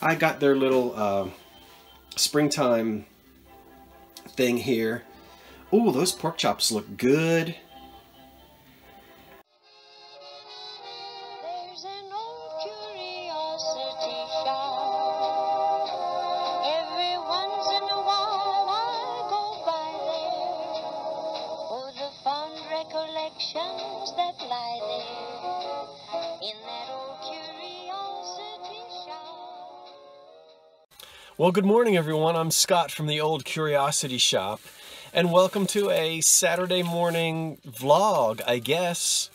I got their little springtime thing here. Ooh, those pork chops look good. There's an old curiosity shop. Every once in a while I go by there. Oh, the fond recollections that lie there in that old curiosity shop. Well, good morning, everyone. I'm Scott from the Old Curiosity Shop. And welcome to a Saturday morning vlog, I guess.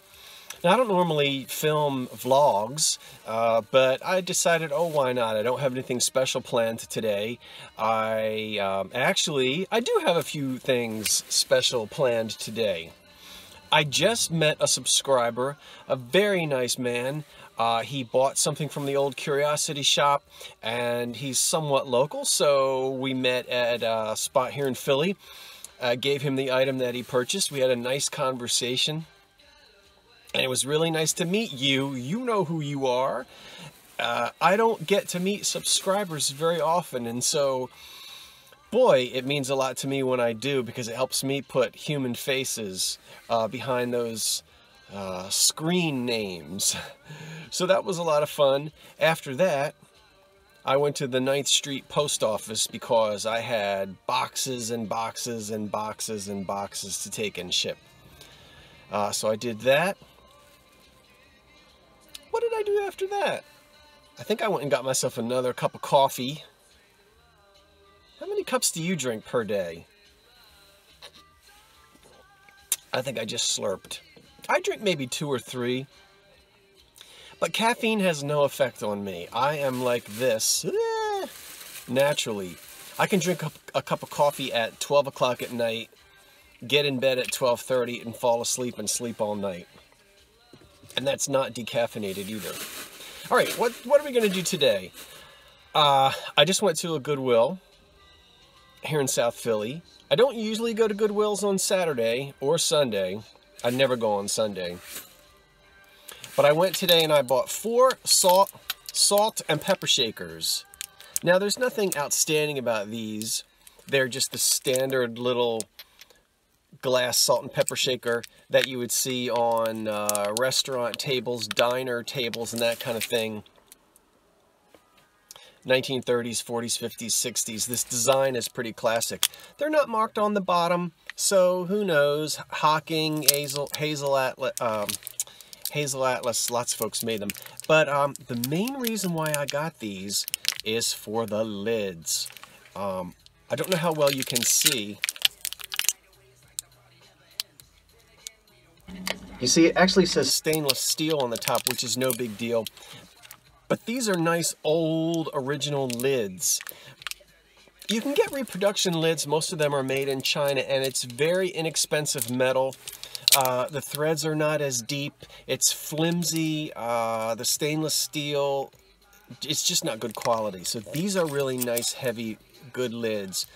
Now, I don't normally film vlogs, but I decided, oh, why not? I don't have anything special planned today. I do have a few things special planned today. I just met a subscriber, a very nice man. He bought something from the Old Curiosity Shop, and he's somewhat local, so we met at a spot here in Philly. Gave him the item that he purchased. We had a nice conversation, and it was really nice to meet you. You know who you are. I don't get to meet subscribers very often, and so, boy, it means a lot to me when I do, because it helps me put human faces behind those screen names. So that was a lot of fun. After that, I went to the 9th Street post office because I had boxes and boxes and boxes and boxes to take and ship. So I did that. What did I do after that? I think I went and got myself another cup of coffee. How many cups do you drink per day? I think I just slurped. I drink maybe 2 or 3. But caffeine has no effect on me. I am like this naturally. I can drink a cup of coffee at 12 o'clock at night, get in bed at 12:30, and fall asleep and sleep all night. And that's not decaffeinated either. All right, what are we going to do today? I just went to a Goodwill here in South Philly. I don't usually go to Goodwills on Saturday or Sunday. I never go on Sunday. But I went today and I bought 4 salt and pepper shakers. Now, there's nothing outstanding about these. They're just the standard little glass salt and pepper shaker that you would see on restaurant tables, diner tables, and that kind of thing. 1930s, 40s, 50s, 60s. This design is pretty classic. They're not marked on the bottom, so who knows? Hocking, Hazel Atlas... Hazel Atlas, lots of folks made them. But the main reason why I got these is for the lids. I don't know how well you can see. You see, it actually says stainless steel on the top, which is no big deal. But these are nice old original lids. You can get reproduction lids. Most of them are made in China, and it's very inexpensive metal. The threads are not as deep, it's flimsy, the stainless steel, it's just not good quality. So these are really nice, heavy, good lids.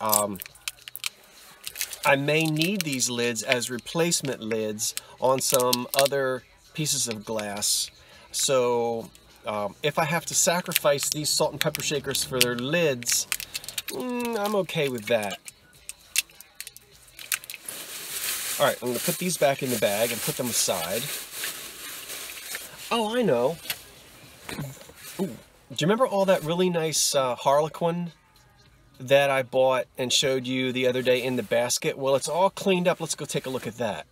I may need these lids as replacement lids on some other pieces of glass. So if I have to sacrifice these salt and pepper shakers for their lids, I'm okay with that. All right, I'm going to put these back in the bag and put them aside. Oh, I know. Ooh, do you remember all that really nice Harlequin that I bought and showed you the other day in the basket? Well, it's all cleaned up. Let's go take a look at that.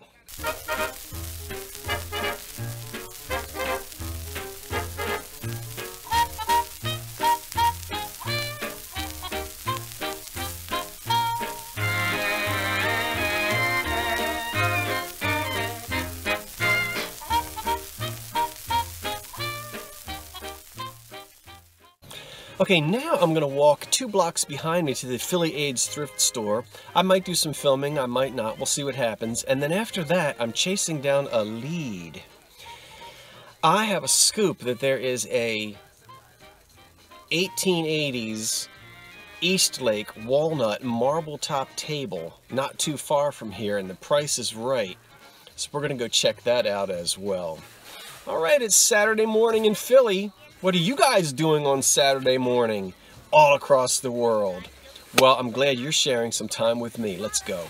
Okay, now I'm going to walk 2 blocks behind me to the Philly AIDS thrift store. I might do some filming, I might not, we'll see what happens. And then after that, I'm chasing down a lead. I have a scoop that there is a 1880s Eastlake walnut marble top table not too far from here, and the price is right. So we're going to go check that out as well. All right, it's Saturday morning in Philly. What are you guys doing on Saturday morning all across the world? Well, I'm glad you're sharing some time with me. Let's go.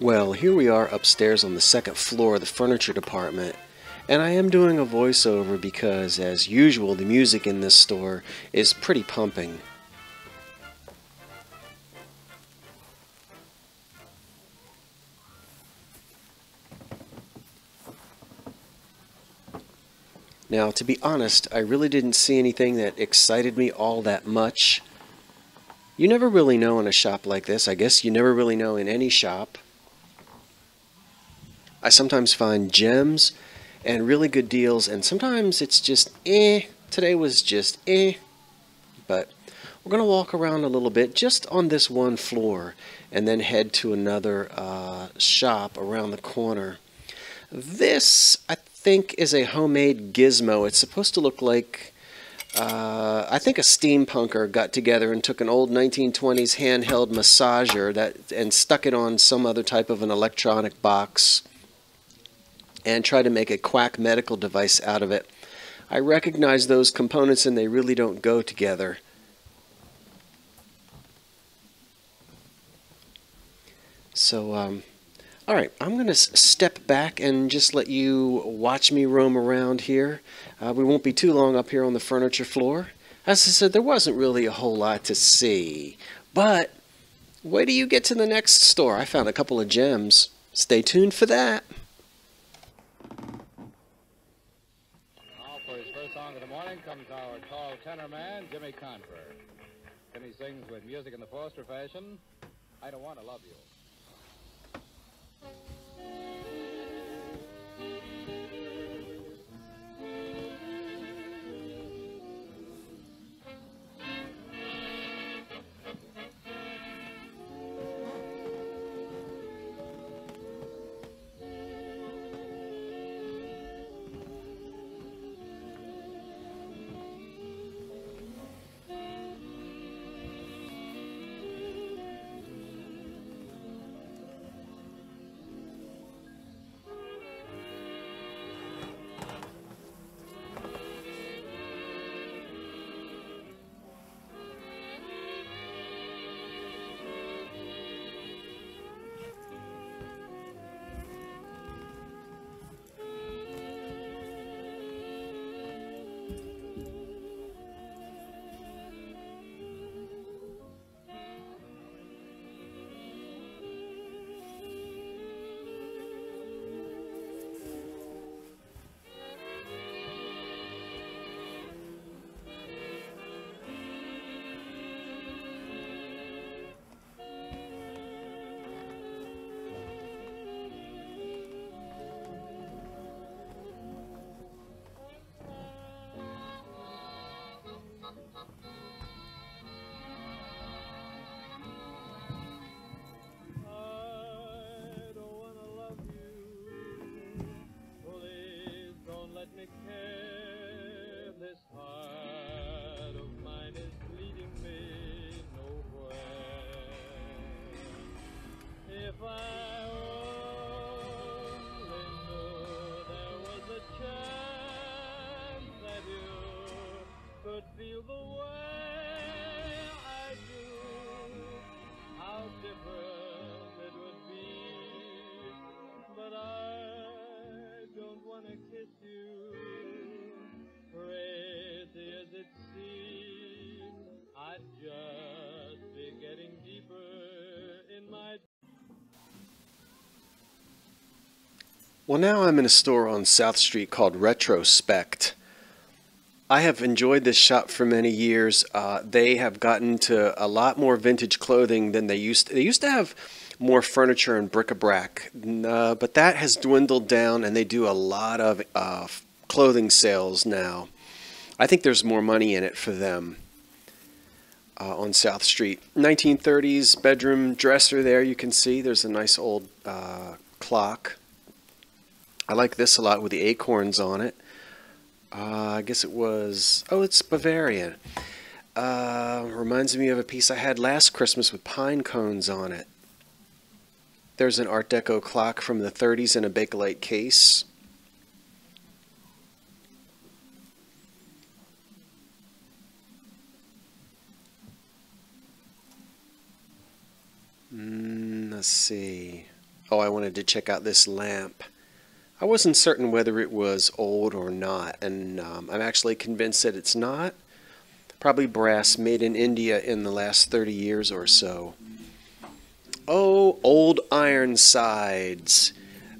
Well, here we are upstairs on the second floor of the furniture department, and I am doing a voiceover because, as usual, the music in this store is pretty pumping. Now, to be honest, I really didn't see anything that excited me all that much. You never really know in a shop like this. I guess you never really know in any shop. I sometimes find gems and really good deals, and sometimes it's just eh. Today was just eh. But we're going to walk around a little bit just on this one floor and then head to another shop around the corner. This, I think, is a homemade gizmo. It's supposed to look like, I think a steampunker got together and took an old 1920s handheld massager and stuck it on some other type of an electronic box and try to make a quack medical device out of it. I recognize those components and they really don't go together. So, alright, I'm going to step back and just let you watch me roam around here. We won't be too long up here on the furniture floor. As I said, there wasn't really a whole lot to see. But, wait till you get to the next store. I found a couple of gems. Stay tuned for that. Comes our tall tenor man, Jimmy Confer. Jimmy sings with music in the Foster fashion. I don't want to love you. Well, now I'm in a store on South Street called Retrospect. I have enjoyed this shop for many years. They have gotten to a lot more vintage clothing than they used to. They used to have more furniture and bric-a-brac, but that has dwindled down, and they do a lot of clothing sales now. I think there's more money in it for them on South Street. 1930s bedroom dresser there, you can see. There's a nice old clock. I like this a lot with the acorns on it. I guess it was, oh, it's Bavarian. Reminds me of a piece I had last Christmas with pine cones on it. There's an Art Deco clock from the 30s in a Bakelite case. Let's see. Oh, I wanted to check out this lamp. I wasn't certain whether it was old or not, and I'm actually convinced that it's not. Probably brass, made in India in the last 30 years or so. Oh, old Ironsides.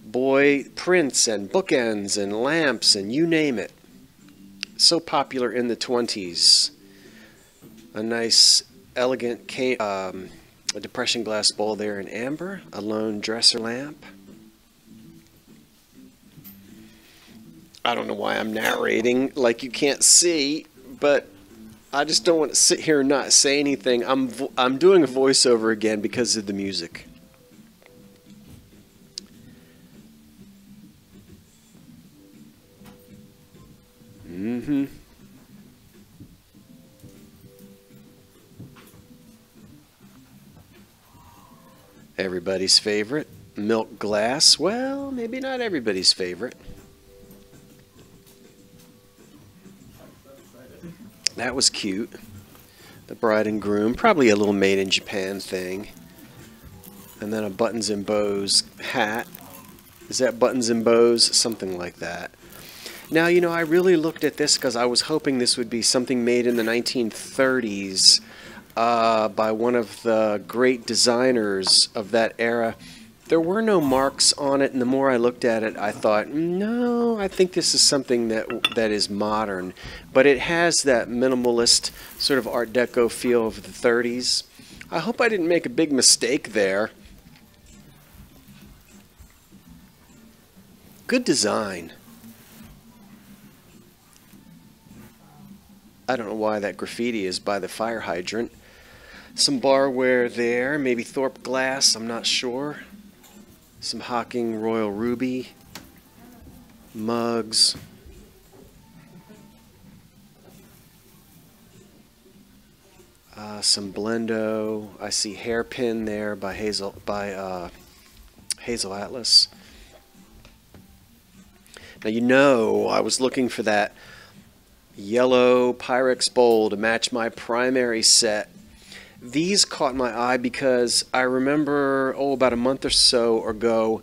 Boy, prints and bookends and lamps and you name it. So popular in the 20s. A nice, elegant a Depression Glass bowl there in amber. A lone dresser lamp. I don't know why I'm narrating like you can't see, but I just don't want to sit here and not say anything. I'm doing a voiceover again because of the music. Mm-hmm. Everybody's favorite, milk glass. Well, maybe not everybody's favorite. That was cute. The bride and groom, probably a little made in Japan thing. And then a Buttons and Bows hat. Is that Buttons and Bows? Something like that. Now, you know, I really looked at this because I was hoping this would be something made in the 1930s by one of the great designers of that era. There were no marks on it, and the more I looked at it, I thought, no, I think this is something that is modern. But it has that minimalist sort of Art Deco feel of the 30s. I hope I didn't make a big mistake there. Good design. I don't know why that graffiti is by the fire hydrant. Some barware there, maybe Thorpe glass, I'm not sure. Some Hocking Royal Ruby mugs. Some Blendo. I see Hairpin there by Hazel Atlas. Now, you know, I was looking for that yellow Pyrex bowl to match my primary set. These caught my eye because I remember, oh, about a month or so ago,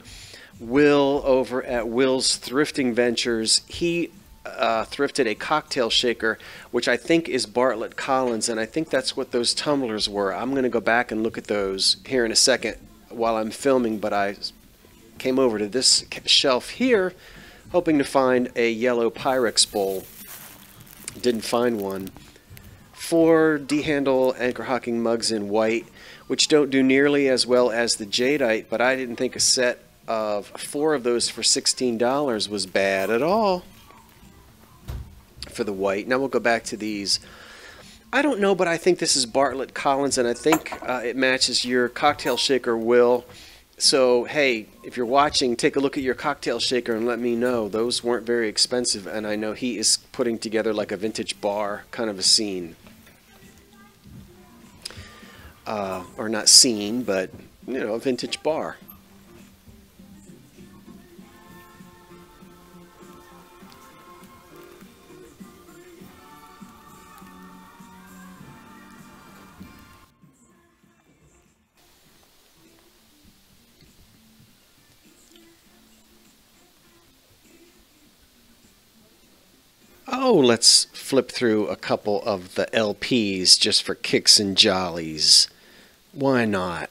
Will over at Will's Thrifting Ventures, he thrifted a cocktail shaker, which I think is Bartlett Collins, and I think that's what those tumblers were. I'm going to go back and look at those here in a second while I'm filming, but I came over to this shelf here hoping to find a yellow Pyrex bowl. Didn't find one. 4 D-handle anchor Hocking mugs in white, which don't do nearly as well as the jadeite, but I didn't think a set of 4 of those for $16 was bad at all for the white. Now we'll go back to these. I don't know, but I think this is Bartlett Collins, and I think it matches your cocktail shaker, Will. So, hey, if you're watching, take a look at your cocktail shaker and let me know. Those weren't very expensive, and I know he is putting together like a vintage bar kind of a scene. Or not scene, but, you know, a vintage bar. Oh, let's flip through a couple of the LPs just for kicks and jollies. Why not?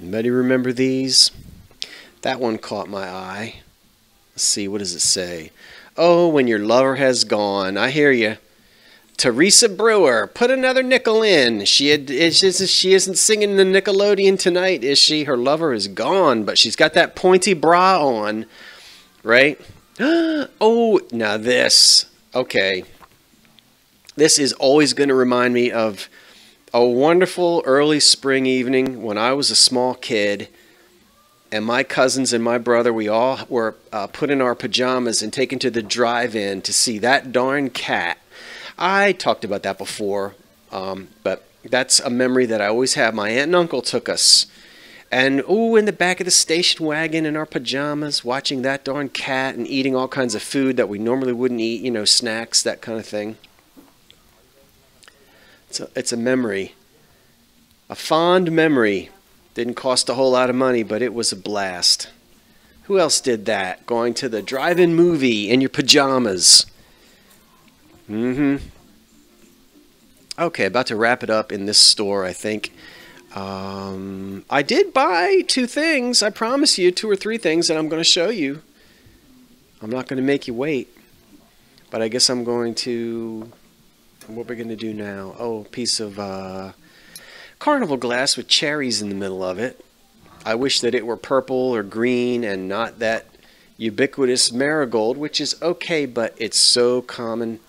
Anybody remember these? That one caught my eye. Let's see, what does it say? Oh, when your lover has gone. I hear you. Teresa Brewer, put another nickel in. She isn't singing the Nickelodeon tonight, is she? Her lover is gone, but she's got that pointy bra on, right? Oh, now this. Okay. This is always going to remind me of a wonderful early spring evening when I was a small kid. And my cousins and my brother, we all were put in our pajamas and taken to the drive-in to see That Darn Cat. I talked about that before, but that's a memory that I always have. My aunt and uncle took us. And, ooh, in the back of the station wagon in our pajamas, watching That Darn Cat and eating all kinds of food that we normally wouldn't eat, you know, snacks, that kind of thing. It's a memory, a fond memory. Didn't cost a whole lot of money, but it was a blast. Who else did that? Going to the drive-in movie in your pajamas. Mm-hmm. Okay, about to wrap it up in this store, I think. I did buy two things. I promise you, two or three things that I'm going to show you. I'm not going to make you wait. But I guess I'm going to... What we're going to do now? Oh, a piece of... Carnival glass with cherries in the middle of it. I wish that it were purple or green and not that ubiquitous marigold, which is okay, but it's so common.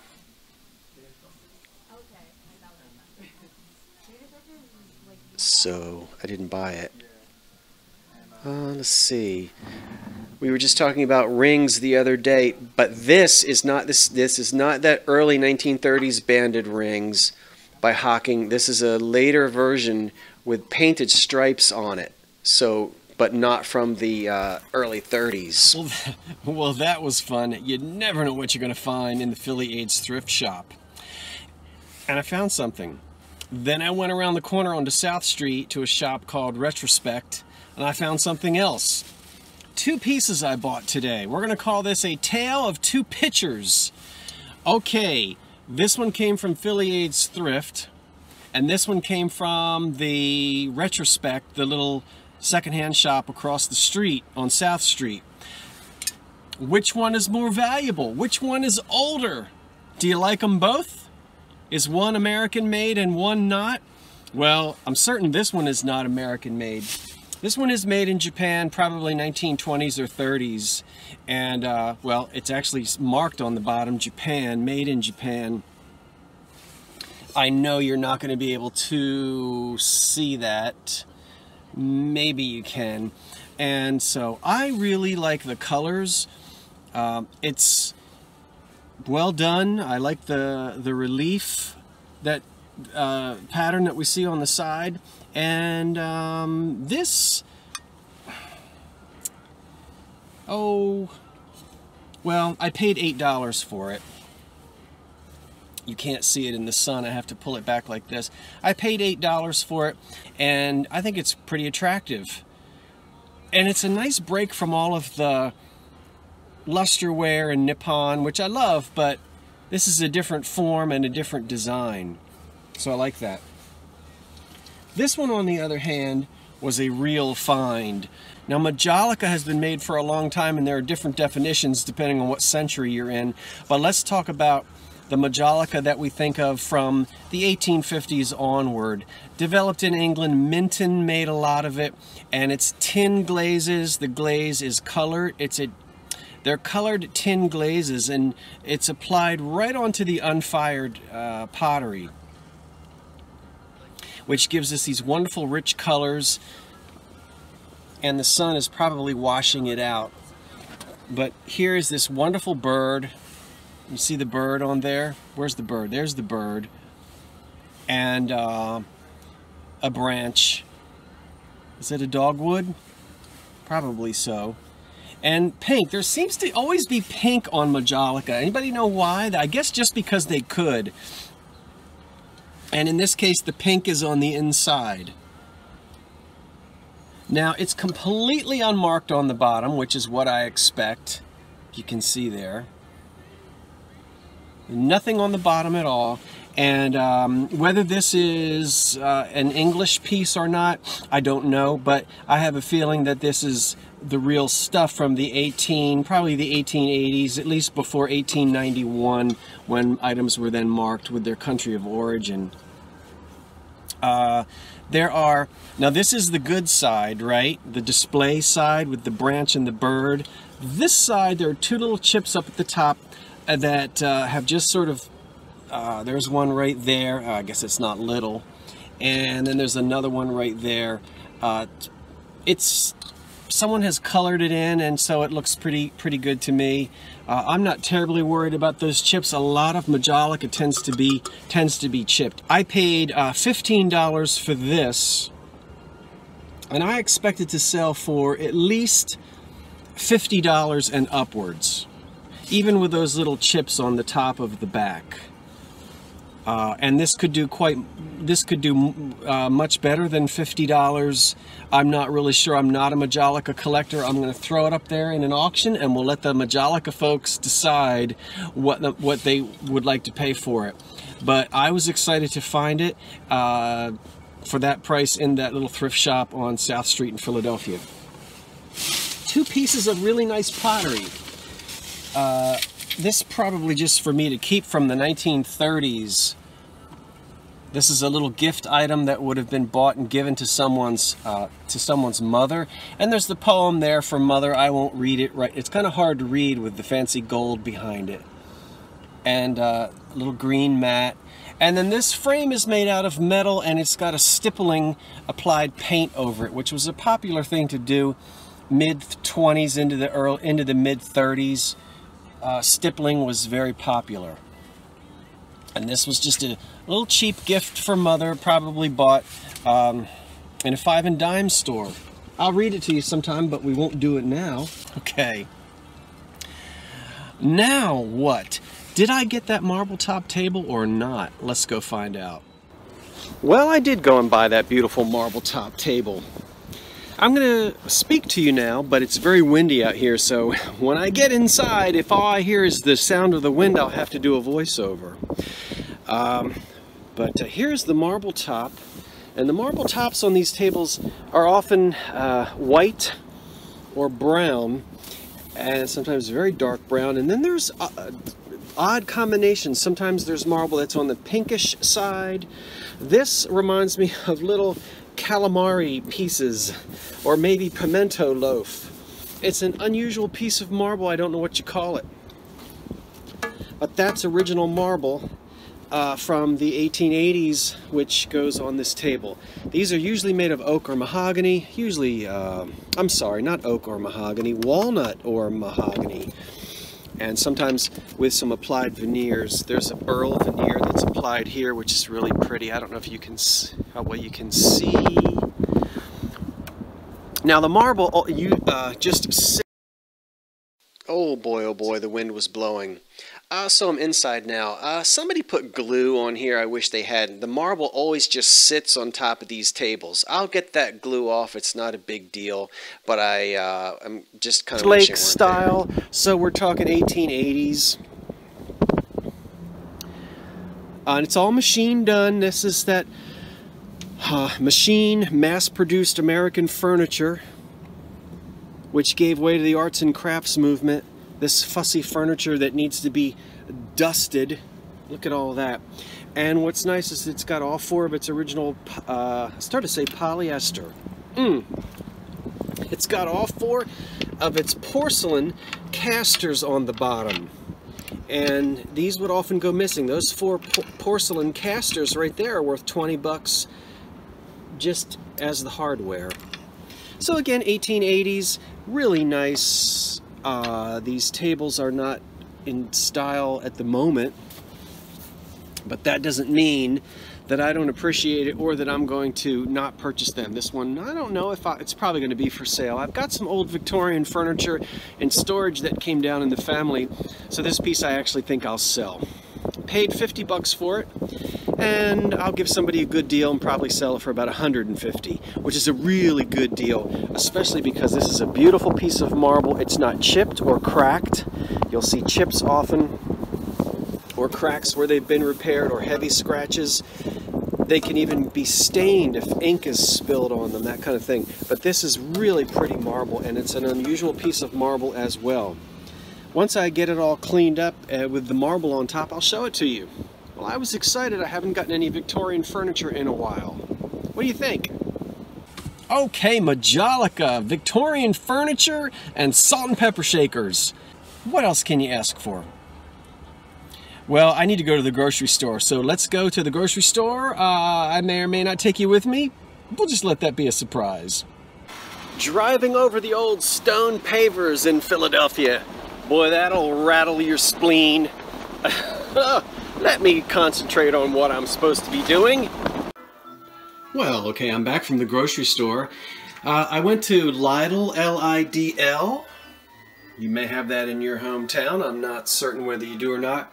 So I didn't buy it. Let's see. We were just talking about rings the other day, but this is not this is not that early 1930s banded rings by Hocking. This is a later version with painted stripes on it, so but not from the early 30s. Well, that was fun. You never know what you're going to find in the Philly Age thrift shop. And I found something. Then I went around the corner onto South Street to a shop called Retrospect, and I found something else. Two pieces I bought today. We're going to call this a tale of two pictures. Okay. This one came from Philly Aid's Thrift, and this one came from the Retrospect, the little secondhand shop across the street on South Street. Which one is more valuable? Which one is older? Do you like them both? Is one American-made and one not? Well, I'm certain this one is not American-made. This one is made in Japan, probably 1920s or 30s. And, well, it's actually marked on the bottom, Japan, made in Japan. I know you're not going to be able to see that. Maybe you can. And so I really like the colors. It's well done. I like the relief, that pattern that we see on the side. And this... Oh, well, I paid $8 for it. You can't see it in the sun. I have to pull it back like this. I paid $8 for it, and I think it's pretty attractive. And it's a nice break from all of the lusterware and Nippon, which I love, but this is a different form and a different design. So I like that. This one, on the other hand, was a real find. Now, Majolica has been made for a long time, and there are different definitions depending on what century you're in. But let's talk about the Majolica that we think of from the 1850s onward. Developed in England, Minton made a lot of it, and it's tin glazes. The glaze is colored. They're colored tin glazes, and it's applied right onto the unfired pottery, which gives us these wonderful rich colors. And the sun is probably washing it out. But here is this wonderful bird. You see the bird on there? Where's the bird? There's the bird. And a branch. Is it a dogwood? Probably so. And pink. There seems to always be pink on Majolica. Anybody know why? I guess just because they could. And in this case, the pink is on the inside. Now, it's completely unmarked on the bottom, which is what I expect. You can see there. Nothing on the bottom at all. And whether this is an English piece or not, I don't know, but I have a feeling that this is the real stuff from the probably the 1880s, at least before 1891, when items were then marked with their country of origin. There are, now this is the good side, right? The display side with the branch and the bird. This side, there are two little chips up at the top that have just sort of, there's one right there, I guess it's not little, and then there's another one right there. It's, someone has colored it in, and so it looks pretty good to me. I'm not terribly worried about those chips. A lot of Majolica tends to be chipped. I paid $15 for this, and I expect it to sell for at least $50 and upwards, even with those little chips on the top of the back. And this could do much better than $50. I'm not really sure. I'm not a Majolica collector. I'm going to throw it up there in an auction, and we'll let the Majolica folks decide what they would like to pay for it. But I was excited to find it for that price in that little thrift shop on South Street in Philadelphia. Two pieces of really nice pottery. This probably just for me to keep from the 1930s. This is a little gift item that would have been bought and given to someone's mother. And there's the poem there for Mother. I won't read it right. It's kind of hard to read with the fancy gold behind it. And a little green mat. And then this frame is made out of metal, and it's got a stippling applied paint over it, which was a popular thing to do mid-20s into the mid-30s. Stippling was very popular. And this was just a little cheap gift for Mother, probably bought in a 5 and dime store. I'll read it to you sometime, but we won't do it now. Okay. Now what? Did I get that marble top table or not? Let's go find out. Well, I did go and buy that beautiful marble top table. I'm gonna speak to you now, but it's very windy out here, so when I get inside, if all I hear is the sound of the wind, I'll have to do a voiceover. But here's the marble top, and the marble tops on these tables are often white or brown, and sometimes very dark brown, and then there's odd combinations. Sometimes there's marble that's on the pinkish side. This reminds me of little calamari pieces, or maybe pimento loaf. It's an unusual piece of marble. I don't know what you call it, but that's original marble from the 1880s, which goes on this table. These are usually made of oak or mahogany, usually I'm sorry, not oak or mahogany, walnut or mahogany, and sometimes with some applied veneers. There's a burl veneer that's applied here, which is really pretty. I don't know if you can how well you can see. Now the marble, oh boy, the wind was blowing. So I'm inside now. Somebody put glue on here. I wish they hadn't. The marble always just sits on top of these tables. I'll get that glue off. It's not a big deal, but I'm just kind of Eastlake style. There. So we're talking 1880s. And it's all machine done. This is that machine mass-produced American furniture, which gave way to the arts and crafts movement. This fussy furniture that needs to be dusted. Look at all that. And what's nice is it's got all four of its original, I started to say polyester. It's got all four of its porcelain casters on the bottom. And these would often go missing. Those four porcelain casters right there are worth 20 bucks just as the hardware. So again, 1880s, really nice. These tables are not in style at the moment, but that doesn't mean that I don't appreciate it or that I'm going to not purchase them. This one, I don't know if it's probably going to be for sale. I've got some old Victorian furniture and storage that came down in the family, so this piece I actually think I'll sell. Paid 50 bucks for it, and I'll give somebody a good deal and probably sell it for about 150, which is a really good deal, especially because this is a beautiful piece of marble. It's not chipped or cracked. You'll see chips often. or cracks where they've been repaired, or heavy scratches. They can even be stained if ink is spilled on them, that kind of thing. But this is really pretty marble, and it's an unusual piece of marble as well. Once I get it all cleaned up with the marble on top, I'll show it to you. Well, I was excited. I haven't gotten any Victorian furniture in a while. What do you think? Okay, Majolica, Victorian furniture and salt and pepper shakers. What else can you ask for? Well, I need to go to the grocery store, so let's go to the grocery store. I may or may not take you with me. We'll just let that be a surprise. Driving over the old stone pavers in Philadelphia. Boy, that'll rattle your spleen. Let me concentrate on what I'm supposed to be doing. Well, okay, I'm back from the grocery store. I went to Lidl, L-I-D-L. You may have that in your hometown. I'm not certain whether you do or not.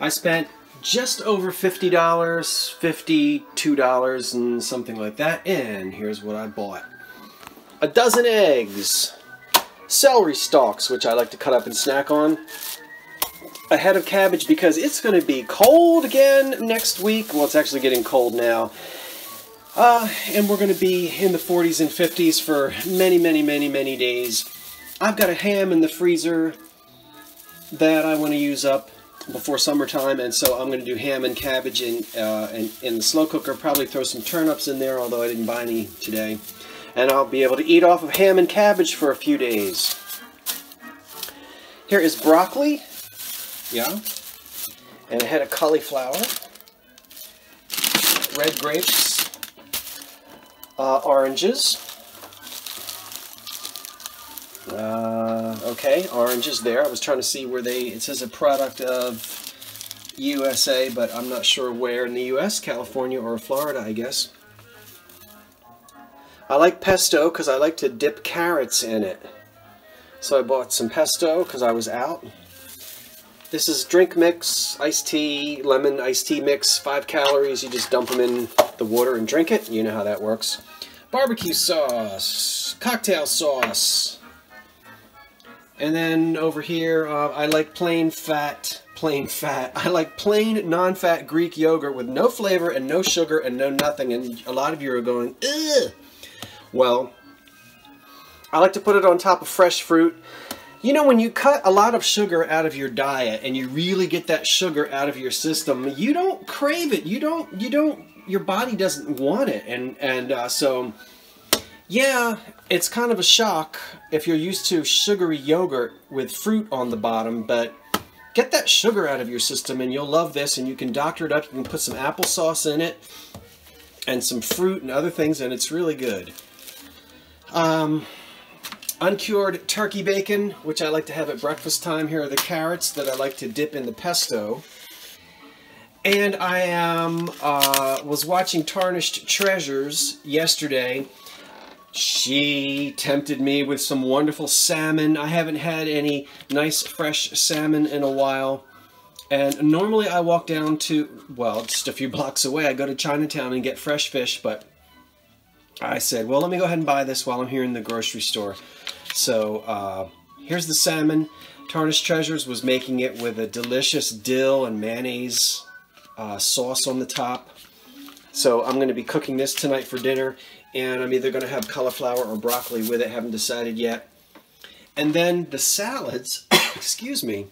I spent just over $50, $52 and something like that. And here's what I bought. A dozen eggs, celery stalks, which I like to cut up and snack on, a head of cabbage because it's going to be cold again next week. Well, it's actually getting cold now. And we're going to be in the 40s and 50s for many, many, many, many days. I've got a ham in the freezer that I want to use up before summertime, and so I'm going to do ham and cabbage in the slow cooker. Probably throw some turnips in there, although I didn't buy any today. And I'll be able to eat off of ham and cabbage for a few days. Here is broccoli, yeah, and a head of cauliflower. Red grapes, oranges. Okay, oranges there. I was trying to see where it says a product of USA, but I'm not sure where in the US, California or Florida, I guess. I like pesto because I like to dip carrots in it. So I bought some pesto because I was out. This is drink mix, iced tea, lemon iced tea mix, 5 calories. You just dump them in the water and drink it. You know how that works. Barbecue sauce, cocktail sauce. And then over here, I like plain fat. I like plain non-fat Greek yogurt with no flavor and no sugar and no nothing. And a lot of you are going, ugh. Well, I like to put it on top of fresh fruit. You know, when you cut a lot of sugar out of your diet and you really get that sugar out of your system, you don't crave it. Your body doesn't want it. And so... Yeah, it's kind of a shock if you're used to sugary yogurt with fruit on the bottom, but get that sugar out of your system and you'll love this, and you can doctor it up. You can put some applesauce in it and some fruit and other things, and it's really good. Uncured turkey bacon, which I like to have at breakfast time. Here are the carrots that I like to dip in the pesto. And I was watching Tarnished Treasures yesterday. She tempted me with some wonderful salmon. I haven't had any nice fresh salmon in a while. And normally I walk down to, well, just a few blocks away, I go to Chinatown and get fresh fish, but I said, well, let me go ahead and buy this while I'm here in the grocery store. So here's the salmon. Tarnished Treasures was making it with a delicious dill and mayonnaise sauce on the top. So I'm going to be cooking this tonight for dinner. And I'm either going to have cauliflower or broccoli with it, haven't decided yet. And then the salads, excuse me,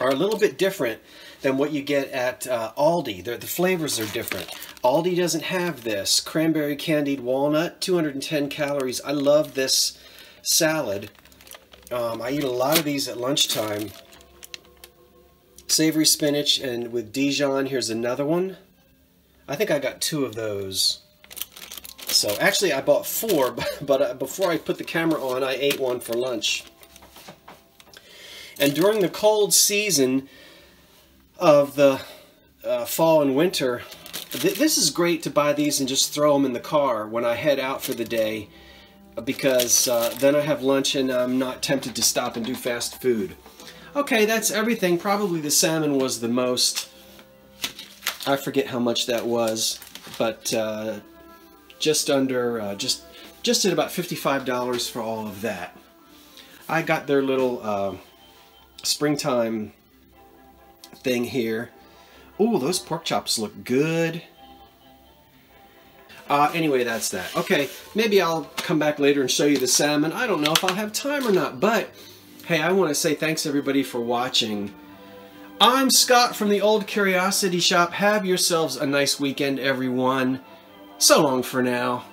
are a little bit different than what you get at Aldi. The flavors are different. Aldi doesn't have this. Cranberry candied walnut, 210 calories. I love this salad. I eat a lot of these at lunchtime. Savory spinach and with Dijon, here's another one. I think I got 2 of those. So actually I bought 4, but before I put the camera on, I ate one for lunch. And during the cold season of the fall and winter, this is great to buy these and just throw them in the car when I head out for the day, because then I have lunch and I'm not tempted to stop and do fast food. Okay, that's everything. Probably the salmon was the most. I forget how much that was, but... just under, just at about $55 for all of that. I got their little springtime thing here. Ooh, those pork chops look good. Anyway, that's that. Okay, maybe I'll come back later and show you the salmon. I don't know if I'll have time or not, but hey, I want to say thanks everybody for watching. I'm Scott from the Old Curiosity Shop. Have yourselves a nice weekend, everyone. So long for now.